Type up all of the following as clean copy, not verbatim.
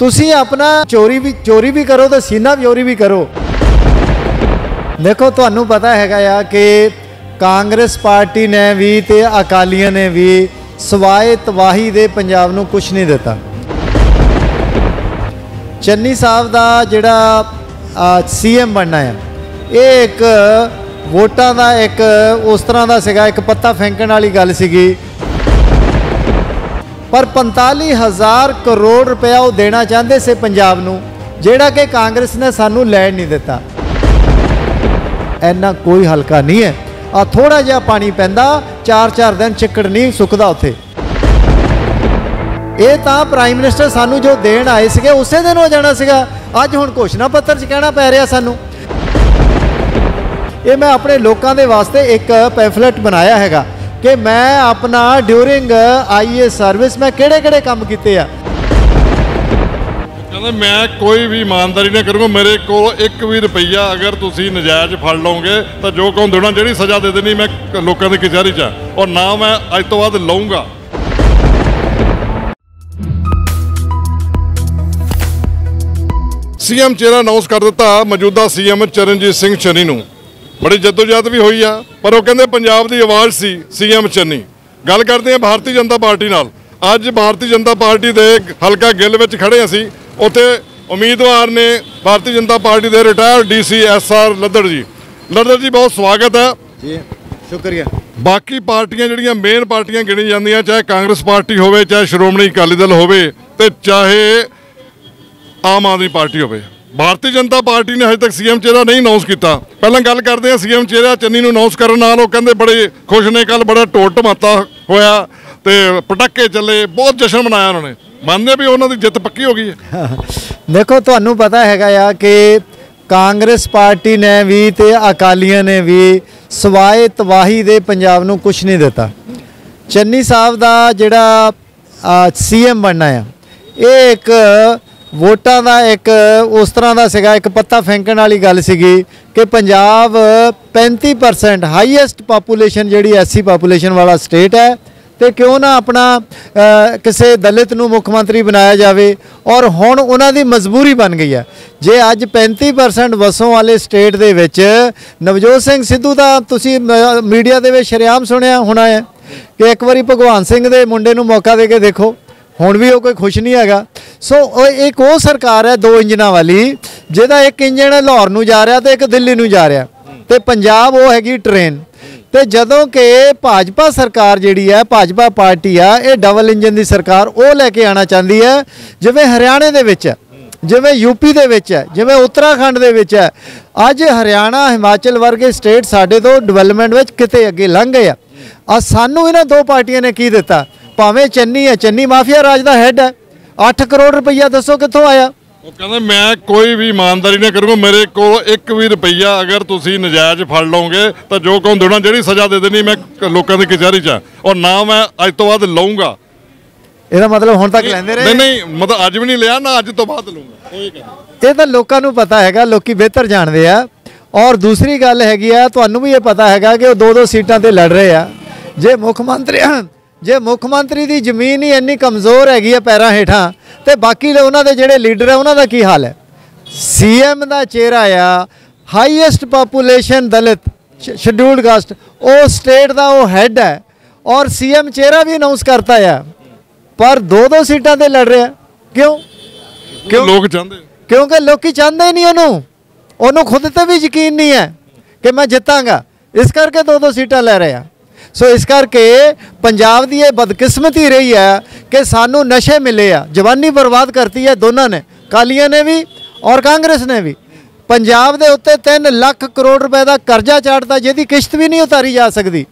तुसी अपना चोरी भी करो तो सीना चोरी भी करो। देखो थानू पता हैगा या कि कांग्रेस पार्टी ने भी ते अकालियां ने भी सवाए तबाही दे पंजाब नूं कुछ नहीं दिता। चन्नी साहब का जिहड़ा सीएम बनना है ये एक वोटां का एक उस तरह का सीगा, एक पत्ता फेंकण वाली गल सीगी, पर 45,000 करोड़ रुपया वो देना चाहते से पंजाब नूं, जेड़ा कि कांग्रेस ने सानू लैण नहीं दिता। इन्ना कोई हल्का नहीं है। आ थोड़ा जिहा पानी पैंदा, 4-4 दिन चिकड़ नहीं सुकदा उत्थे। ये तां प्राइम मिनिस्टर सानू जो देण आए सीगे उसे दिन हो जाना सीगा। अज हुण घोषणा पत्र च कहना पै रिहा सानू। ये मैं अपने लोकां दे वास्ते एक पैम्फलेट बनाया हैगा कि मैं अपना ड्यूरिंग IAS सर्विस मैं किहड़े-किहड़े काम किए। कहते मैं कोई भी ईमानदारी नहीं करूँगा, मेरे को एक भी रुपया अगर तुसी नजायज़ फड़ लोगे तो जो कहूँ देना, जी सज़ा दे देनी मैं लोगों की कचहरी चा, और ना मैं अज तो बाद लऊँगा। CM चेहरा अनाउंस कर दिता मौजूदा CM चरणजीत सिंह चन्नी नूं। बड़ी जद्दोजहद भी हुई आ, पर वो कहते पंजाब की आवाज़ सी CM चन्नी। गल करते हैं भारतीय जनता पार्टी नाल। अज भारतीय जनता पार्टी के हलका गिल में खड़े असी, उत्थे उम्मीदवार ने भारतीय जनता पार्टी के retired DC SR Laddhar ji. Laddhar ji बहुत स्वागत है जी, शुक्रिया। बाकी पार्टियां जिहड़ियां मेन पार्टियां गिणी जांदियां, चाहे कांग्रेस पार्टी होवे, चाहे श्रोमणी अकाली दल होवे ते चाहे आम आदमी पार्टी होवे, भारतीय जनता पार्टी ने अजे तक CM चेहरा नहीं अनाउंस किया। पहले गल करते हैं CM चेहरा चन्नी अनाउंस करने नाल। वो कहते बड़े खुश ने, कल बड़ा ढोल धमाका होया ते पटाके चले, बहुत जश्न मनाया उन्होंने। मानते भी उन्होंने जित पक्की हो गई है। देखो थानू पता हैगा या कि कांग्रेस पार्टी ने भी ते अकालियां ने भी सवाए तबाही दे पंजाब नूं कुछ नहीं दिता। चन्नी साहब का जिहड़ा CM बनना है ये एक वोटां का एक उस तरह का सीगा, एक पत्ता फेंकण वाली गल सीगी कि पंजाब 35% हाईएस्ट पापूलेशन जी SC पापूलेशन वाला स्टेट है, तो क्यों ना अपना किसी दलित नूं मुख्यमंत्री बनाया जाए। और हुण उन्हां दी मजबूरी बन गई है। जे अज 35% वसों वाले स्टेट दे विच नवजोत सिंह सिद्धू दा तुसीं मीडिया दे विच शरेआम सुणिया होना है कि एक वारी भगवंत सिंह दे मुंडे नूं मौका दे के देखो, हुण भी वो कोई खुश नहीं हैगा। सो एक वो सरकार है 2 इंजनां वाली, जिहदा एक इंजन लाहौर नूं जा रहा तो एक दिल्ली नूं जा रहा, तो पंजाब वो हैगी ट्रेन। तो जदों के भाजपा सरकार जिहड़ी है, भाजपा पार्टी आ, ये डबल इंजन की सरकार वो लैके आना चाहती है, जिवें हरियाणे दे विच है, जिवें यूपी दे विच है, जिवें उत्तराखंड दे विच है। अज हरियाणा हिमाचल वर्गे स्टेट साढ़े तो डिवेलपमेंट विच किते अगे लंघ गए आ। सानू इन्हां 2 पार्टियां ने की दिता? भावें चन्नी है, चन्नी माफिया राज का हैड है, 8 करोड़ रुपया दसो कितों आया। वो कहते मैं कोई भी ईमानदारी नहीं करूँगा, मेरे को एक भी रुपया अगर तुसी नजायज़ फड़ लोगे तो जो कहूँ देना, जी सज़ा दे देनी मैं लोगों की कचहरी चा, और ना मैं अज तो बाद लऊँगा। ਇਹਦਾ मतलब ਹੁਣ ਤੱਕ ਲੈਂਦੇ ਰਹੇ ਨਹੀਂ, मतलब ਅੱਜ ਵੀ ਨਹੀਂ ਲਿਆ, ਨਾ ਅੱਜ ਤੋਂ ਬਾਅਦ ਲਊਂਗਾ। ਇਹ ਤਾਂ ਲੋਕਾਂ ਨੂੰ ਪਤਾ ਹੈਗਾ, ਲੋਕੀ ਬਿਹਤਰ ਜਾਣਦੇ ਆ। ਔਰ ਦੂਸਰੀ ਗੱਲ ਹੈਗੀ ਆ, ਤੁਹਾਨੂੰ ਵੀ ਇਹ ਪਤਾ ਹੈਗਾ ਕਿ ਉਹ 2-2 ਸੀਟਾਂ ਤੇ ਲੜ ਰਹੇ ਆ। ਜੇ ਮੁੱਖ ਮੰਤਰੀ ਦੀ ਜ਼ਮੀਨ ਹੀ ਇੰਨੀ ਕਮਜ਼ੋਰ ਹੈਗੀ ਆ ਪੈਰਾਂ ਹੇਠਾਂ, ਤੇ ਬਾਕੀ ਉਹਨਾਂ ਦੇ ਜਿਹੜੇ ਲੀਡਰ ਆ ਉਹਨਾਂ ਦਾ ਕੀ ਹਾਲ ਹੈ। CM ਦਾ ਚਿਹਰਾ ਆ highest population Dalit scheduled caste, ਉਹ ਸਟੇਟ ਦਾ ਉਹ ਹੈੱਡ ਹੈ, ਔਰ CM ਚਿਹਰਾ ਵੀ ਅਨਾਉਂਸ ਕਰਤਾ ਆ, पर 2-2 ਸੀਟਾਂ ਤੇ ਲੜ ਰਿਹਾ। ਕਿਉਂ ਲੋਕ ਚਾਹੁੰਦੇ? ਕਿਉਂਕਿ ਲੋਕੀ ਚਾਹੁੰਦੇ ਨਹੀਂ ਉਹਨੂੰ ਖੁਦ ਤੇ ਵੀ ਯਕੀਨ ਨਹੀਂ ਹੈ ਕਿ ਮੈਂ ਜਿੱਤਾਂਗਾ, ਇਸ ਕਰਕੇ 2-2 ਸੀਟਾਂ ਲੈ ਰਿਹਾ। सो इस करके पंजाब की यह बदकिस्मती रही है कि सानू नशे मिले आ, जवानी बर्बाद करती है दोनों ने, अकालियां ने भी और कांग्रेस ने भी। पंजाब के उत्ते 3 लाख करोड़ रुपए का कर्जा चाढ़ता, जिहदी किश्त भी नहीं उतारी जा सकती।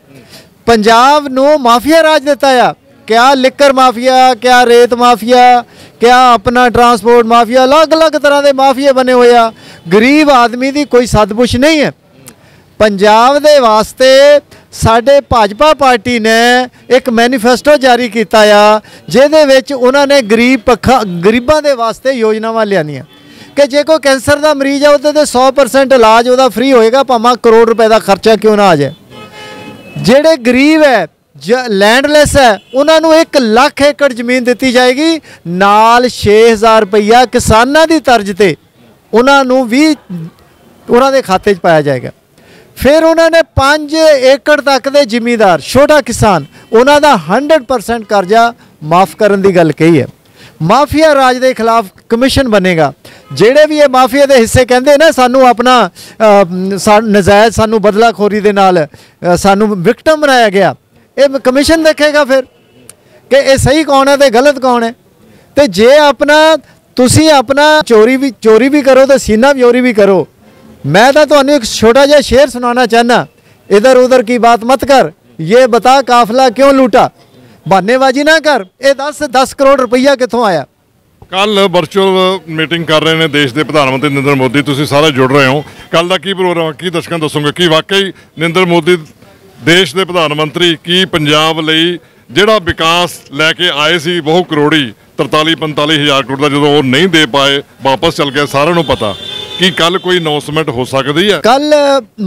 पंजाब नूं माफिया राज दिता आ, क्या लिकर माफिया, क्या रेत माफिया, क्या अपना ट्रांसपोर्ट माफिया, अलग अलग तरह के माफिया बने हुए आ। गरीब आदमी की कोई सदबुश नहीं है। पंजाब दे वास्ते साडे भाजपा पार्टी ने एक मैनीफेस्टो जारी किया आ, जिहदे विच उन्होंने गरीबां दे वास्ते योजनावां लिआंदियां कि जे कोई कैंसर का मरीज है उहदे 100% इलाज उहदा फ्री होएगा, भावें करोड़ रुपए का खर्चा क्यों ना आ जाए। जिहड़े गरीब है लैंडलैस है उन्होंने 1 लाख एकड़ जमीन दी जाएगी, नाल 6000 रुपया किसानों की तर्ज पर उन्होंने भी उन्होंने खाते पाया जाएगा। फिर उन्होंने 5 एकड़ तक के जिमीदार छोटा किसान उन्होंने 100% कर्जा माफ़ करने की गल कही है। माफिया राज के खिलाफ कमीशन बनेगा, जेड़े भी ये माफिया के हिस्से कहते ना सानू अपना नजायज़ सानू बदलाखोरी के नाल सानू विक्टम बनाया गया, ये कमीशन देखेगा फिर कि ये सही कौन है तो गलत कौन है। तो जे अपना तुसी अपना चोरी भी करो तो सीना चोरी भी करो। मैं तो तुहानू एक छोटा जिहा शेर सुनाना चाहना, इधर उधर की बात मत कर, ये बता काफिला क्यों लूटा, बहानेबाजी ना कर, ये दस करोड़ रुपया कितों आया। कल वर्चुअल मीटिंग कर रहे हैं देश के प्रधानमंत्री नरेंद्र मोदी, तुसी सारे जुड़ रहे हो, कल का की प्रोग्राम की दर्शकों दसूंगे कि वाकई नरेंद्र मोदी देश के प्रधानमंत्री की पंजाब लई जिहड़ा विकास लैके आए सी बहुत करोड़ी 43-45 हज़ार करोड़ का जो नहीं दे पाए वापस चल गया, सारे नूं पता कि कल कोई अनाउंसमेंट हो सकती है। कल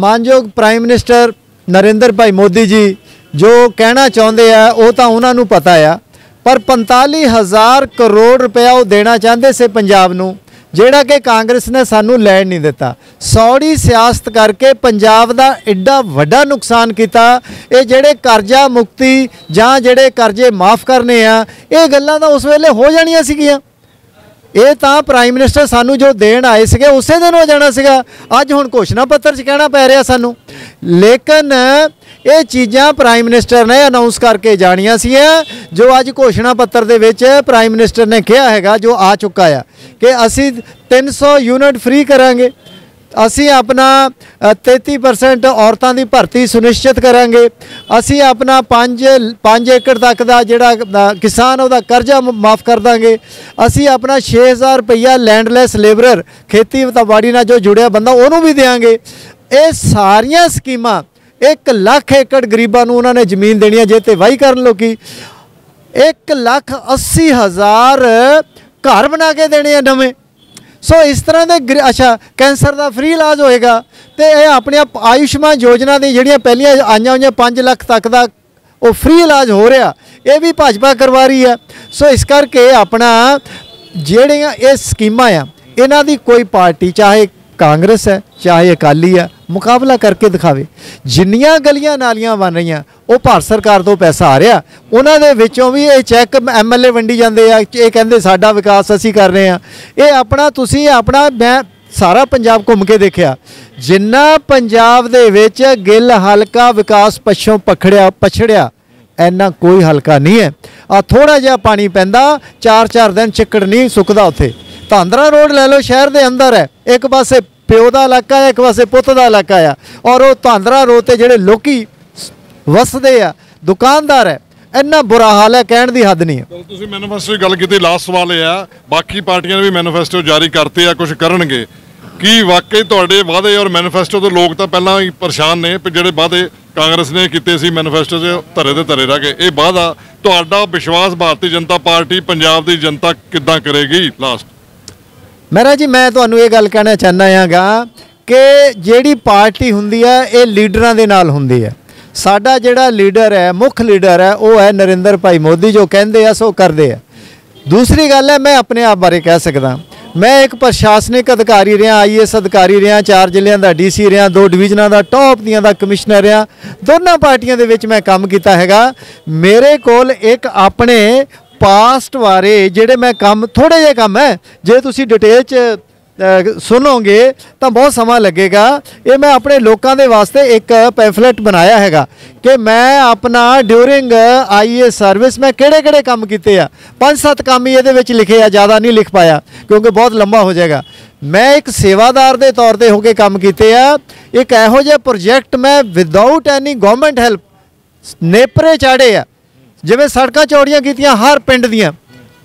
मानयोग प्राइम मिनिस्टर नरेंद्र भाई मोदी जी जो कहना चाहते हैं वो तो उन्होंने पता है, पर 45,000 करोड़ रुपया वो देना चाहते से पंजाब नूं, जेड़ा कि कांग्रेस ने सानू लैण नहीं दिता। सौड़ी सियासत करके पंजाब का एडा वड्डा नुकसान किया। ये जेड़े कर्जा मुक्ति जां जेड़े कर्जे माफ़ करने आ, ये गल्लां तां उस वेले हो जाणियां सीगियां। ये तो प्राइम मिनिस्टर सानू जो देन आए थे उस दिन हो जाना सीगा, अज हुण घोषणा पत्र च कहना पै रहा सानू। लेकिन ये चीज़ां प्राइम मिनिस्टर ने अनाउंस करके जानियां सी, जो अज घोषणा पत्र दे विच प्राइम मिनिस्टर ने कहा हैगा जो आ चुका है कि असी 300 यूनिट फ्री करांगे, असी अपना 33% औरतों की भर्ती सुनिश्चित करांगे, असी अपना 5 एकड़ तक का जिहड़ा किसान उहदा कर्जा माफ़ कर देंगे, असी अपना 6000 रुपया लैंडलैस लेबरर खेतीबाड़ी नाल जो जुड़िया बंदा उहनूं भी देंगे। ये सारिया स्कीमां 1 लाख एकड़ गरीबां नूं उन्होंने जमीन देनी है, जे ते वाही करन लोकी 1,80,000 घर बना के देने हैं नवें। सो इस तरह के अच्छा कैंसर का फ्री इलाज होएगा, तो यह अपने आयुष्मान योजना दी जिहड़ियां पहलियां आईयां होईयां 5 लाख तक का वो फ्री इलाज हो रहा, ये भी भाजपा करवा रही है। सो इस करके अपना जिहड़ियां ये स्कीमां आ, इन्हां दी कोई पार्टी चाहे कांग्रेस है चाहे अकाली है मुकाबला करके दिखावे। जिन्नियां गलियां नालियां बन रही वो भारत सरकार तो पैसा आ रहा, उन्होंने विचों भी ये चैक MLA वंडी जाते हैं, ये कहते साडा विकास असी कर रहे हैं। ये अपना तुसीं अपना मैं सारा पंजाब घूम के देखिया, जिन्ना पंजाब दे विच गिल हलका विकास पछों पछड़िया इन्ना कोई हलका नहीं है। आ थोड़ा जिहा पानी पैंदा 4-4 दिन चिक्कड़ नहीं सुकदा। उत्थे तांदरा रोड लै लो शहर के अंदर है, एक पासे प्यो का इलाका है, एक पासे पुत का इलाका है, और वो तांदरा रोड पर जिहड़े लोकी वसदे आ दुकानदार है, इन्ना बुरा हाल है कहने की हद नहीं है। तुसीं मैनीफेस्टो की गल कीती, लास्ट सवाल है बाकी पार्टियां ने भी मैनीफेस्टो जारी करते हैं, कुछ करनगे कि वाकई तुहाडे वादे और मैनीफेस्टो तो लोग तो पहला ही परेशान ने, जिहड़े वादे कांग्रेस ने कीते सी मैनीफेस्टो च धरे दे धरे रह गए। ये वादा तुहाडा विश्वास भारतीय जनता पार्टी पंजाब की जनता किद्दां करेगी? लास्ट मेरा जी मैं तुहानूं ये गल कहना चाहना हैगा कि जिहड़ी पार्टी हुंदी है ये लीडरां दे नाल हुंदी है। साडा जिहड़ा लीडर है मुख लीडर है वो है नरेंद्र भाई मोदी, जो कहते हैं सो करते हैं। दूसरी गल है मैं अपने आप बारे कह सकदा, मैं एक प्रशासनिक अधिकारी रहा, IAS अधिकारी रहा, 4 जिले का DC रहा, 2 डिवीजन का टॉप दियां दा कमिश्नर रहा, दोनों पार्टियां दे विच मैं काम किया हैगा। मेरे कोल एक अपने पास्ट बारे जिहड़े मैं काम थोड़े जे काम है, जे तुसी डिटेल च सुनोगे तो बहुत समा लगेगा। ये मैं अपने लोगों के वास्ते एक पैम्फलेट बनाया हैगा कि मैं अपना ड्यूरिंग IAS सर्विस मैं किहड़े-किहड़े काम किए आ, 5-7 काम ही ये लिखे आ, ज़्यादा नहीं लिख पाया क्योंकि बहुत लंबा हो जाएगा। मैं एक सेवादार के तौर पर होकर काम किए आ, एक इहो जिहा प्रोजैक्ट मैं विदाउट एनी गवर्नमेंट हैल्प नेपरे चाढ़े आ, जिवें सड़कां चौड़ियां कीतियां हर पिंड दियां,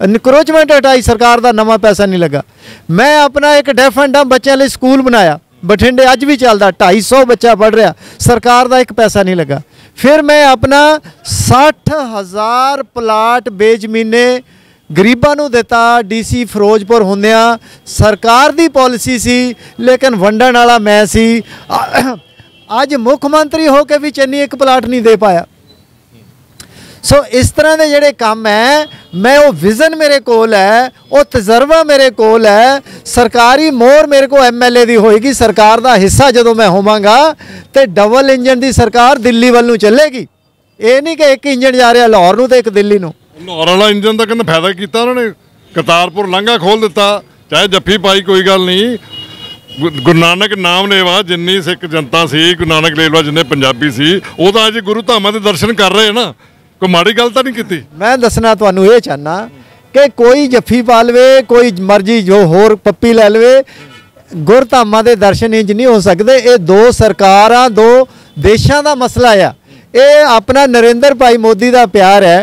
इनक्रोचमेंट हटाई, सरकार का नवा पैसा नहीं लगा। मैं अपना एक डेफ एंड डम बच्चों लिए स्कूल बनाया, बठिंडे अज भी चलता, 250 बच्चा पढ़ रहा, सरकार का एक पैसा नहीं लगा। फिर मैं अपना 60,000 प्लाट बेजमीने गरीबों को दिता, DC फिरोजपुर होंदिया सरकार की पॉलिसी सी लेकिन वंडण वाला मैं सी। अज मुख्यमंत्री होकर भी चन्नी 1 प्लाट नहीं दे पाया। सो इस तरह के जोड़े काम है, मैं वो विजन मेरे कोल है, वो तजर्बा मेरे कोल है, सरकारी मोहर मेरे को MLA की होएगी, सरकार का हिस्सा जो मैं होवांगा तो डबल इंजन की सरकार दिल्ली वालों चलेगी। ये नहीं कि एक इंजन जा रहा लाहौर नूं तो एक दिल्ली नूं। लाहौर वाला इंजन का कहते फायदा किया उन्होंने, करतारपुर लांघा खोल दिता, चाहे जफ्फी पाई कोई गल नहीं। गुरु नानक नाम लेवा जिन्नी सिख जनता सी, गुरु नानक लेवा जिन्ने पंजाबी सी, वो तो अज गुरु धामां दे दर्शन कर रहे हैं ना, कोई माड़ी गल तो नहीं की। मैं दसना तुहानूं ये चाहना कि कोई जफ्फी पा लवे, कोई मर्जी जो होर पप्पी लै लवे, गुरु धामां दे दर्शन इंज नहीं हो सकते। ये दो सरकारां दो देशां दा मसला आ। ये अपना नरेंद्र भाई मोदी का प्यार है,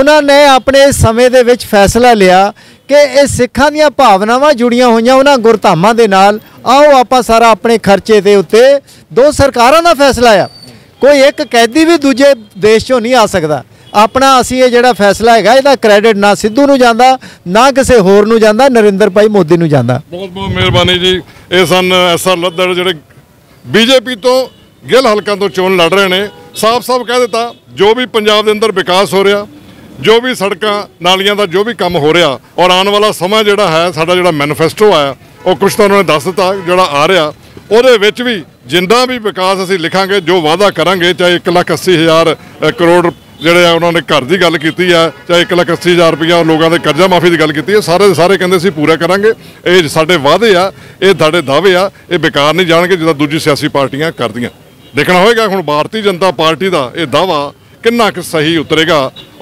उन्होंने अपने समय दे विच फैसला लिया कि ये सिखां दीआं भावनावां जुड़ियां होईआं उन्हां गुरधामां दे नाल। आओ आपां सारा अपने खर्चे दे उत्ते, दो सरकारां दा फैसला आ, कोई एक कैदी भी दूजे देश चों नहीं आ सकदा। अपना असीं ये जिहड़ा फैसला हैगा इहदा क्रेडिट ना सिद्धू नूं जांदा, ना किसी होर नूं जांदा, नरेंद्र भाई मोदी नूं जांदा। बहुत बहुत मेहरबानी जी। ये सन SR लद्धड़ जिहड़े BJP तो गिल हलकां तो चोण लड़ रहे ने। साफ साफ कह दिता जो भी पंजाब के अंदर विकास हो रहा, जो भी सड़कों नालियां का जो भी काम हो रहा और आने वाला समा जोड़ा है, साडा जोड़ा मैनीफेस्टो आया और कुछ तो उन्होंने दस दिता जोड़ा आ रहा। और भी जिन्ना भी विकास असी लिखांगे, जो वादा करांगे, चाहे 1,80,000 करोड़ जोड़े उन्होंने घर की गल की है, चाहे 1,80,000 रुपया लोगों के कर्जा माफ़ी की गल की है, सारे सारे कहें असी पूरा करांगे। ये साडे वादे आ, ये साडे दावे आ, ये बेकार नहीं जाएंगे जिदा दूजी सियासी पार्टियां कर दीआं। देखना होगा हुण भारतीय जनता पार्टी का यह दावा कितना सही उतरेगा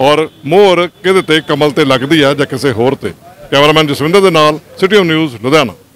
और मोहर किहदे ते कमल ते लगदी है जां किसी होर ते। Cameraman Jaswinder city home news Ludhiana.